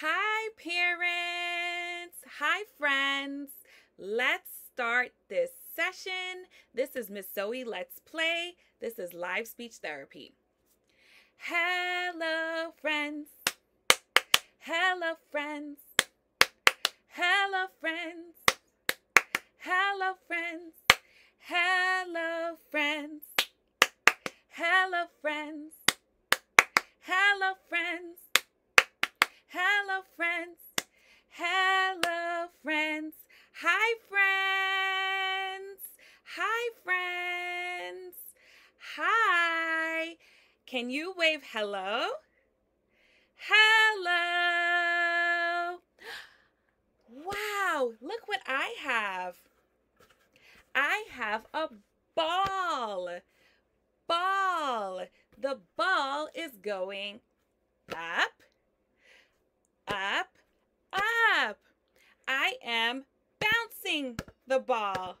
Hi parents, hi friends. Let's start this session. This is Miss Zoe Let's Play. This is live speech therapy. Hello friends, hello friends, hello friends, hello friends, hello friends, hello friends, hello friends. Hello friends, hello friends, hi friends, hi friends, hi. Can you wave hello? Hello. Wow, look what I have. I have a ball, ball. The ball is going up. Up, up. I am bouncing the ball.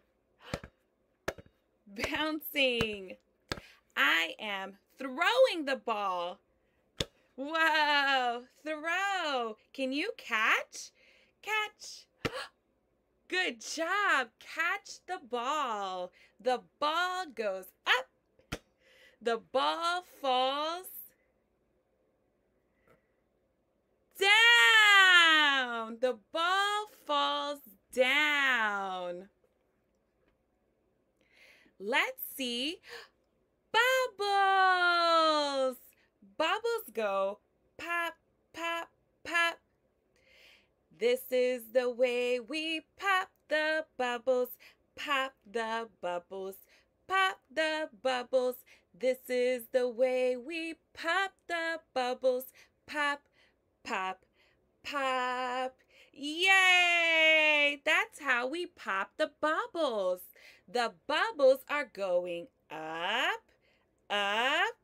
Bouncing. I am throwing the ball. Whoa, throw. Can you catch? Catch. Good job. Catch the ball. The ball goes up. The ball falls down. The ball falls down. Let's see. Bubbles. Bubbles go pop, pop, pop. This is the way we pop the bubbles. Pop the bubbles. Pop the bubbles. This is the way we pop the bubbles. Pop, pop, pop. Yay! That's how we pop the bubbles. The bubbles are going up, up,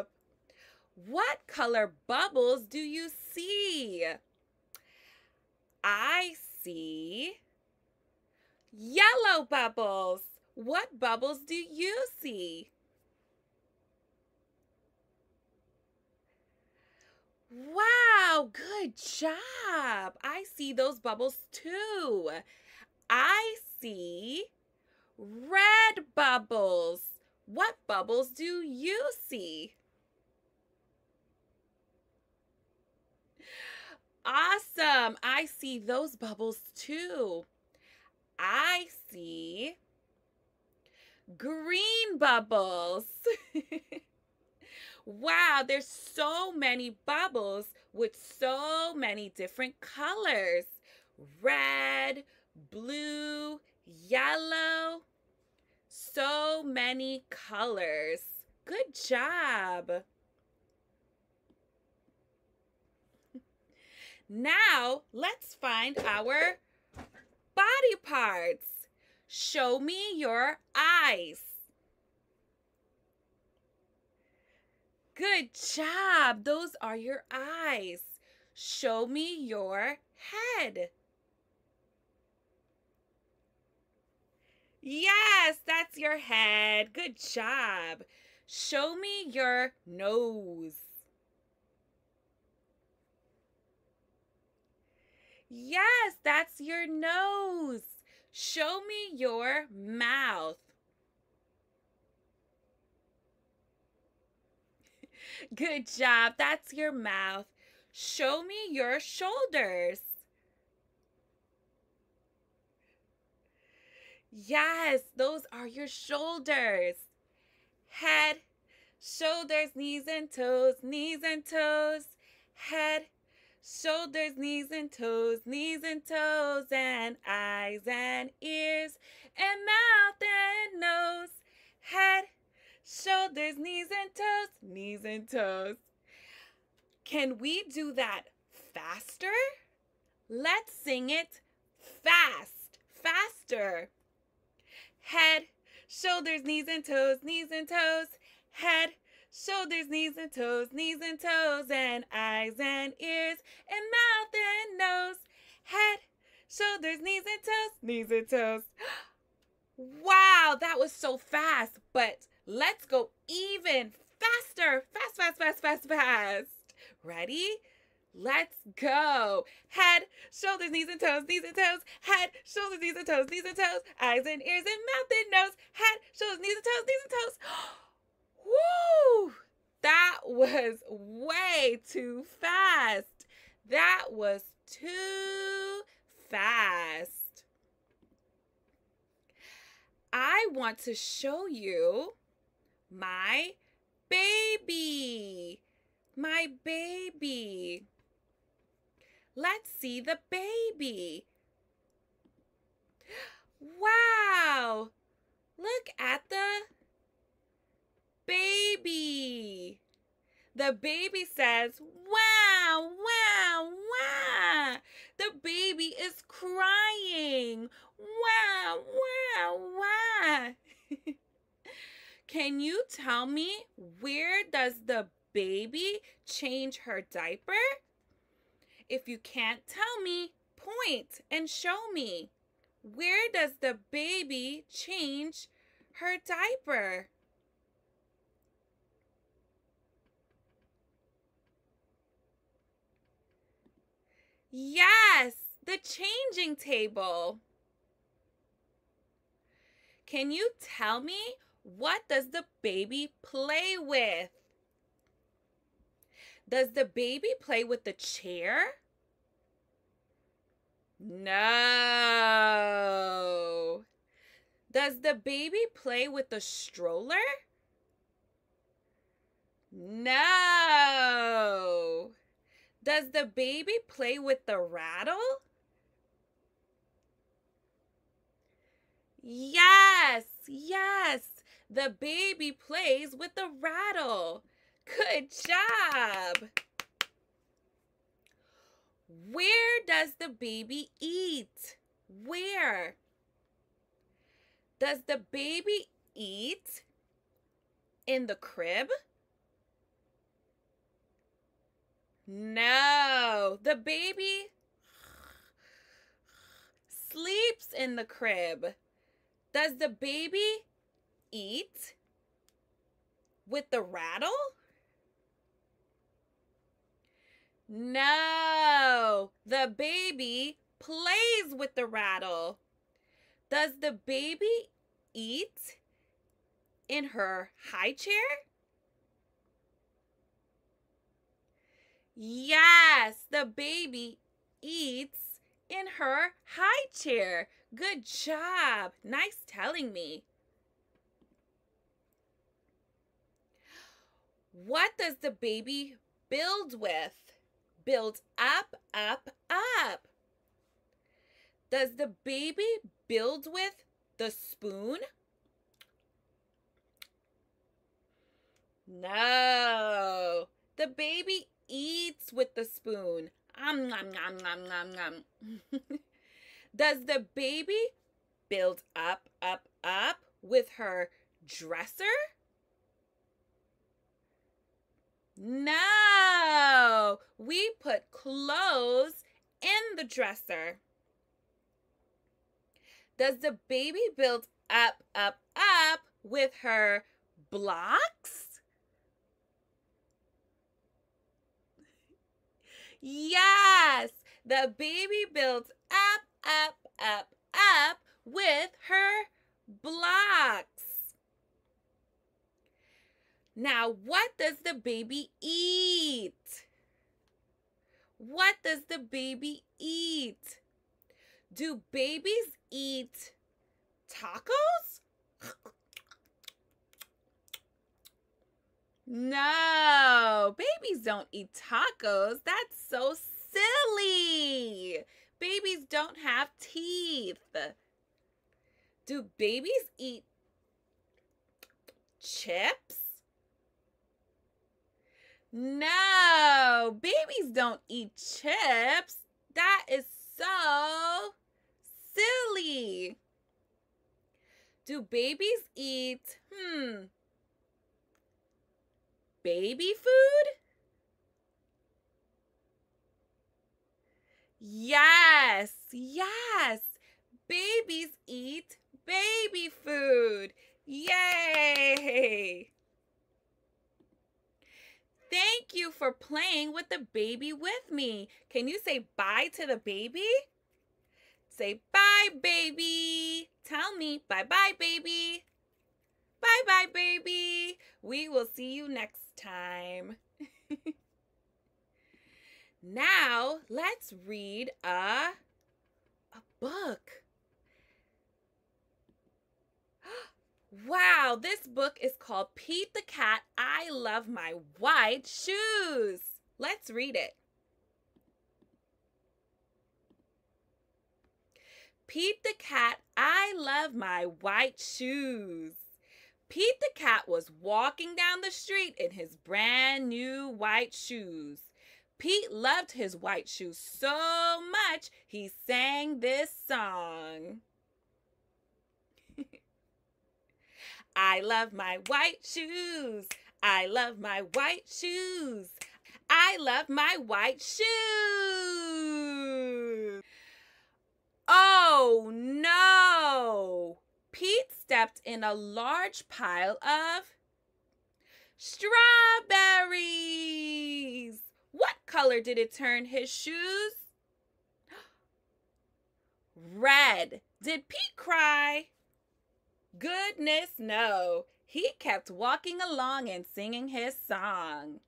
up. What color bubbles do you see? I see yellow bubbles. What bubbles do you see? Wow, good job. I see those bubbles too. I see red bubbles. What bubbles do you see? Awesome. I see those bubbles too. I see green bubbles. Wow, there's so many bubbles with so many different colors. Red, blue, yellow. So many colors. Good job. Now, let's find our body parts. Show me your eyes. Good job. Those are your eyes. Show me your head. Yes, that's your head. Good job. Show me your nose. Yes, that's your nose. Show me your mouth. Good job. That's your mouth. Show me your shoulders. Yes, those are your shoulders. Head, shoulders, knees and toes, knees and toes. Head, shoulders, knees and toes, knees and toes. And eyes and ears and mouth and nose. Head, shoulders, knees and toes, knees and toes. Can we do that faster? Let's sing it fast, faster. Head, shoulders, knees and toes, knees and toes. Head, shoulders, knees and toes, knees and toes. And eyes and ears and mouth and nose. Head, shoulders, knees and toes, knees and toes. Wow, that was so fast, but let's go even faster. Fast, fast, fast, fast, fast. Ready? Let's go. Head, shoulders, knees and toes, knees and toes. Head, shoulders, knees and toes, knees and toes. Eyes and ears and mouth and nose. Head, shoulders, knees and toes, knees and toes. Woo! That was way too fast. That was too fast. I want to show you my baby. My baby. Let's see the baby. Wow. Look at the baby. The baby says, wow, wow, wow. The baby is crying. Wow, wow, wow. Can you tell me where does the baby change her diaper? If you can't tell me, point and show me. Where does the baby change her diaper? Yes, the changing table. Can you tell me what does the baby play with? Does the baby play with the chair? No. Does the baby play with the stroller? No. Does the baby play with the rattle? Yes, yes. The baby plays with the rattle. Good job. Where does the baby eat? Where? Does the baby eat in the crib? No, the baby sleeps in the crib. Does the baby eat with the rattle? No, the baby plays with the rattle. Does the baby eat in her high chair? Yes, the baby eats in her high chair. Good job. Nice telling me. What does the baby build with? Build up, up, up. Does the baby build with the spoon? No. The baby eats with the spoon. Nom, nom, nom, nom, nom. Does the baby build up, up, up with her dresser? No, we put clothes in the dresser. Does the baby build up, up, up with her blocks? Yes, the baby builds up, up, up, up with her blocks. Now, what does the baby eat? What does the baby eat? Do babies eat tacos? No, babies don't eat tacos. That's so silly. Babies don't have teeth. Do babies eat chips? No, babies don't eat chips. That is so silly. Do babies eat, baby food? Yes, yes. Babies eat baby food. Yay! Thank you for playing with the baby with me. Can you say bye to the baby? Say bye, baby. Tell me bye-bye, baby. Bye-bye, baby. We will see you next time. Now, let's read a book. Wow, this book is called Pete the Cat, I Love My White Shoes. Let's read it. Pete the Cat, I Love My White Shoes. Pete the Cat was walking down the street in his brand new white shoes. Pete loved his white shoes so much, he sang this song. I love my white shoes. I love my white shoes. I love my white shoes. Oh no! Pete stepped in a large pile of strawberries. What color did it turn his shoes? Red. Did Pete cry? Goodness, no. He kept walking along and singing his song.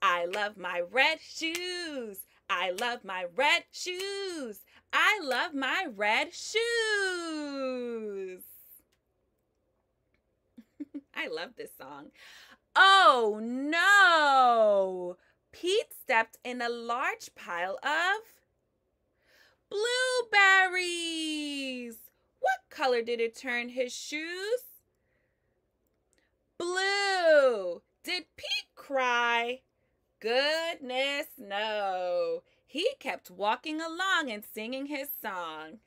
I love my red shoes. I love my red shoes. I love my red shoes. I love this song. Oh, no. Pete stepped in a large pile of blueberries. What color did it turn his shoes? Blue. Did Pete cry? Goodness, no. He kept walking along and singing his song.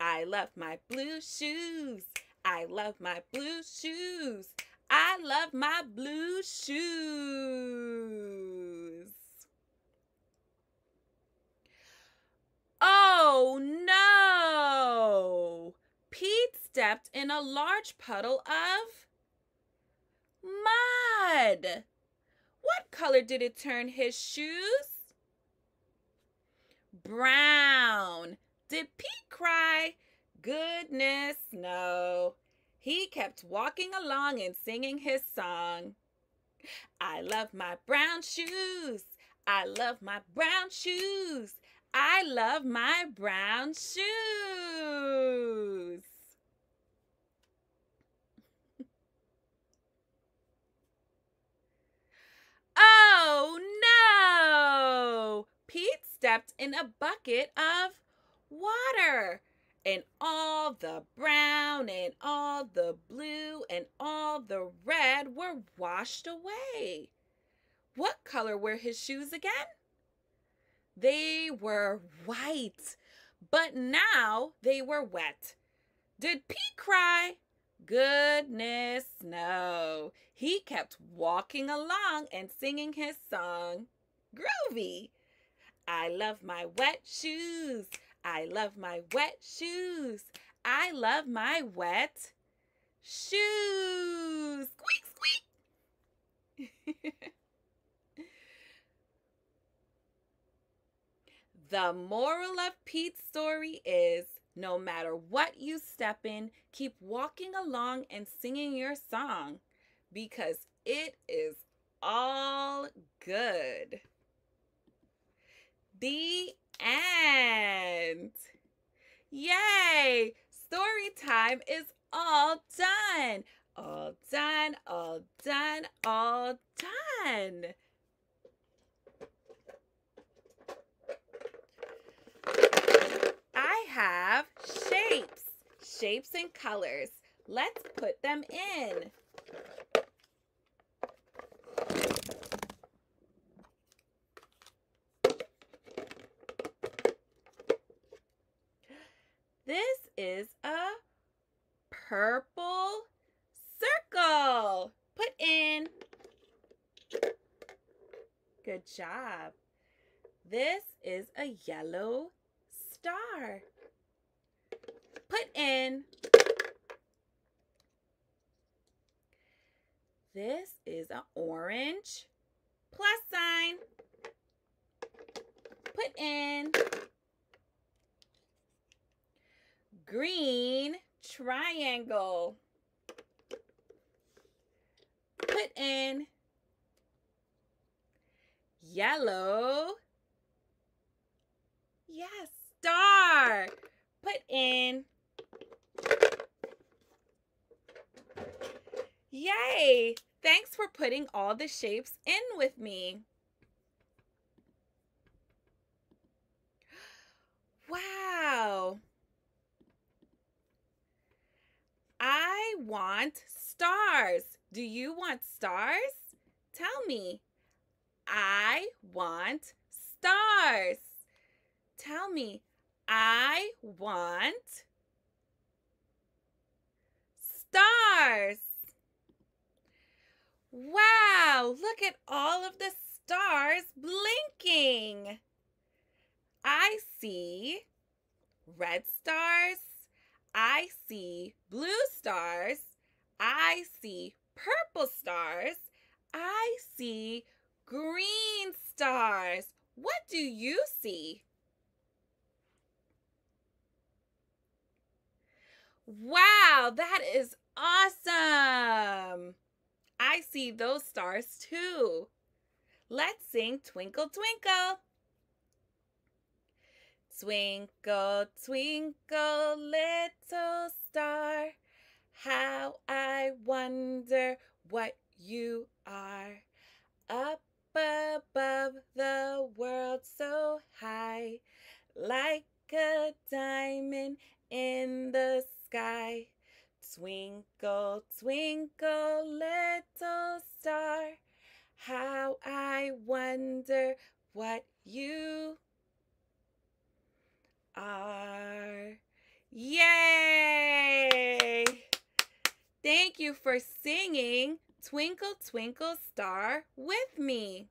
I love my blue shoes. I love my blue shoes. I love my blue shoes. Oh, no. Pete stepped in a large puddle of mud. What color did it turn his shoes? Brown. Did Pete cry? Goodness, no. He kept walking along and singing his song. I love my brown shoes. I love my brown shoes. I love my brown shoes. Oh, no! Pete stepped in a bucket of water. And all the brown and all the blue and all the red were washed away. What color were his shoes again? They were white, but now they were wet. Did Pete cry? Goodness, no. He kept walking along and singing his song. Groovy. I love my wet shoes. I love my wet shoes. I love my wet shoes. Squeak, squeak. The moral of Pete's story is, no matter what you step in, keep walking along and singing your song, because it is all good. The end. Yay! Story time is all done. All done, all done, all done. I have shapes, shapes and colors. Let's put them in. This is a purple circle. Put in. Good job. This is a yellow star. Put in. This is an orange plus sign, put in green triangle, put in yellow, yes, star, put in, yay! Thanks for putting all the shapes in with me. Wow. I want stars. Do you want stars? Tell me. I want stars. Tell me. I want stars. Wow, look at all of the stars blinking. I see red stars. I see blue stars. I see purple stars. I see green stars. What do you see? Wow, that is awesome. I see those stars too. Let's sing Twinkle Twinkle. Twinkle, twinkle, little star, how I wonder what you are. Up above the world so high, like a diamond in the sky. Twinkle, twinkle, little star, how I wonder what you are. Yay! Thank you for singing Twinkle, Twinkle, Star with me.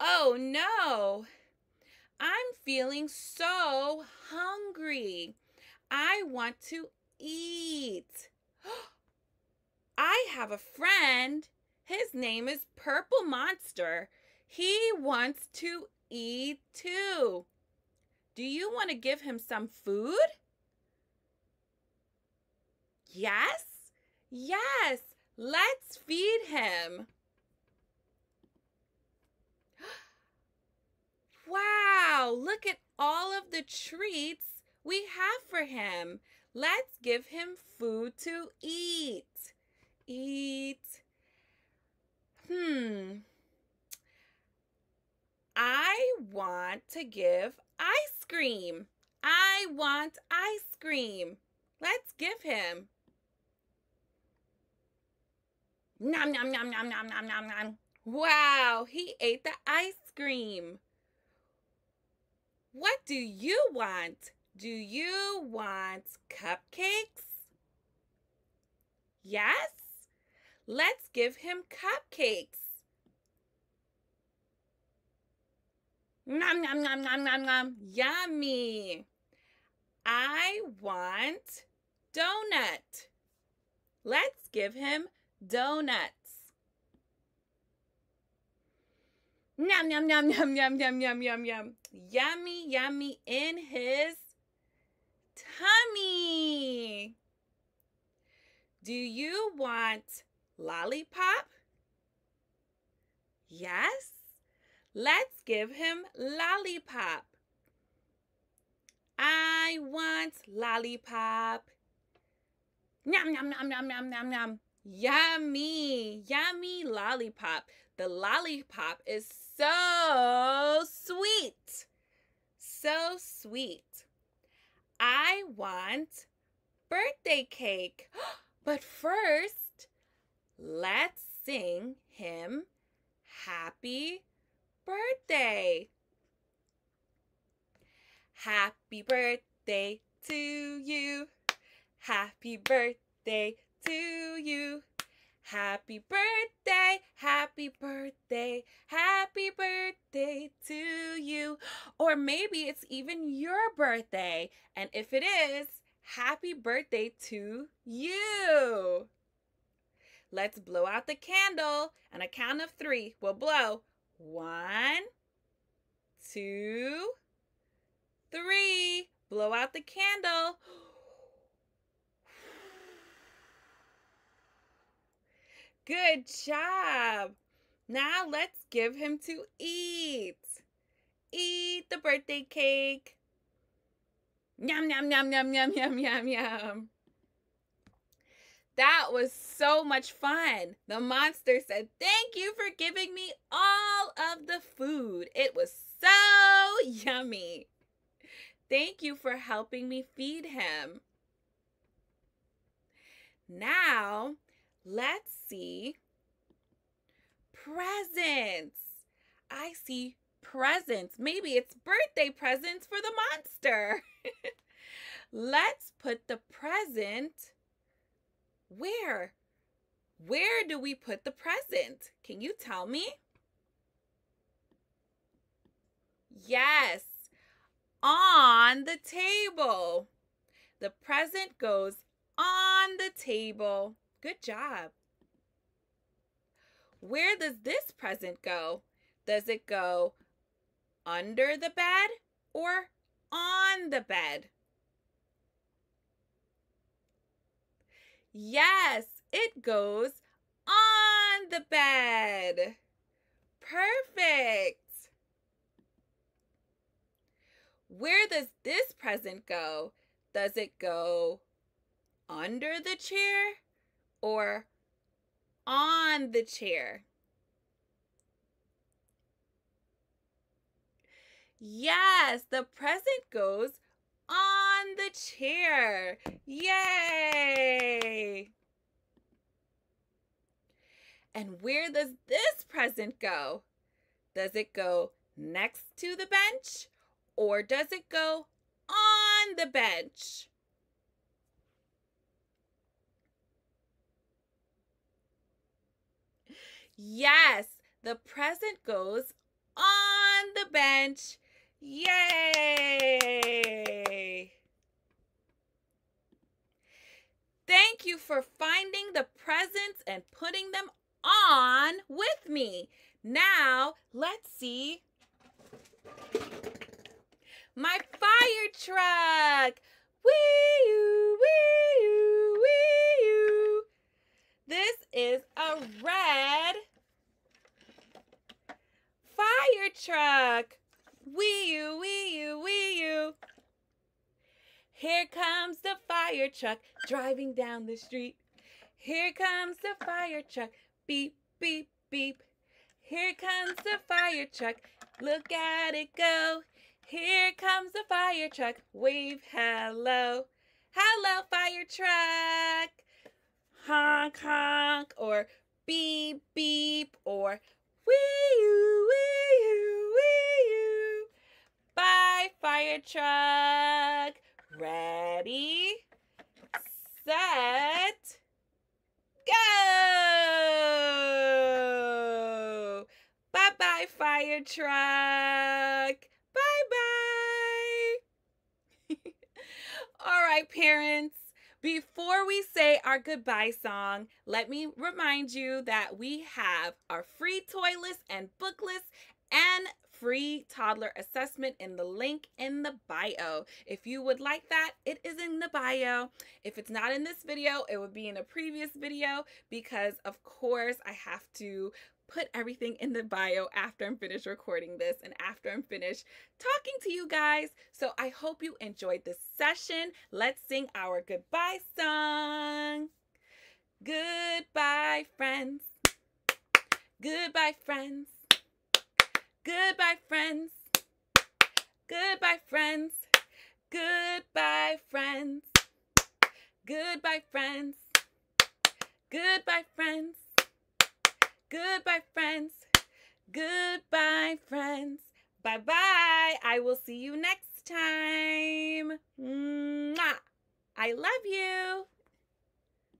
Oh no! I'm feeling so hungry. I want to eat. I have a friend. His name is Purple Monster. He wants to eat too. Do you want to give him some food? Yes? Yes. Let's feed him. Wow, look at all of the treats we have for him. Let's give him food to eat. Eat. I want to give ice cream. I want ice cream. Let's give him. Nom, nom, nom, nom, nom, nom, nom, nom. Wow, he ate the ice cream. What do you want? Do you want cupcakes? Yes? Let's give him cupcakes. Nom, nom, nom, nom, nom, nom. Yummy. I want donut. Let's give him donuts. Nom, nom, nom, nom, nom, nom, nom, nom, nom. Yummy, yummy in his tummy. Do you want lollipop? Yes. Let's give him lollipop. I want lollipop. Nom, nom, nom, nom, nom, nom, nom. Yummy, yummy lollipop. The lollipop is so sweet. So sweet. I want birthday cake. But first, let's sing him happy birthday. Happy birthday to you. Happy birthday to you. Happy birthday, happy birthday, happy birthday to you. Or maybe it's even your birthday. And if it is, happy birthday to you. Let's blow out the candle. On a count of three, we'll blow. 1, 2, 3. Blow out the candle. Good job. Now let's give him to eat. Eat the birthday cake. Yum, yum, yum, yum, yum, yum, yum, yum. That was so much fun. The monster said, thank you for giving me all of the food. It was so yummy. Thank you for helping me feed him. Now, let's see presents. I see presents. Maybe it's birthday presents for the monster. Let's put the present where? Where do we put the present? Can you tell me? Yes, on the table. The present goes on the table. Good job. Where does this present go? Does it go under the bed or on the bed? Yes, it goes on the bed. Perfect. Where does this present go? Does it go under the chair or on the chair? Yes, the present goes on the chair. Yay! And where does this present go? Does it go next to the bench? Or does it go on the bench? Yes, the present goes on the bench. Yay! Thank you for finding the presents and putting them on with me. Now, let's see my fire truck. Wee-oo, wee-oo, wee-oo. This is a red fire truck. Wee-oo, wee-oo, wee-oo. Here comes the fire truck driving down the street. Here comes the fire truck. Beep, beep, beep. Here comes the fire truck. Look at it go. Here comes the fire truck, wave hello. Hello, fire truck. Honk, honk, or beep, beep, or wee-oo, wee-oo, wee-oo. Bye, fire truck. Ready, set, go. Bye-bye, fire truck. Bye-bye. All right, parents, before we say our goodbye song, let me remind you that we have our free toy list and book list and free toddler assessment in the link in the bio. If you would like that, it is in the bio. If it's not in this video, it would be in a previous video because, of course, I have to put everything in the bio after I'm finished recording this and after I'm finished talking to you guys. So I hope you enjoyed this session. Let's sing our goodbye song. Goodbye, friends. Goodbye, friends. Goodbye, friends. Goodbye, friends. Goodbye, friends. Goodbye, friends. Goodbye, friends. Goodbye, friends. Goodbye, friends. Bye-bye. I will see you next time. Mwah. I love you.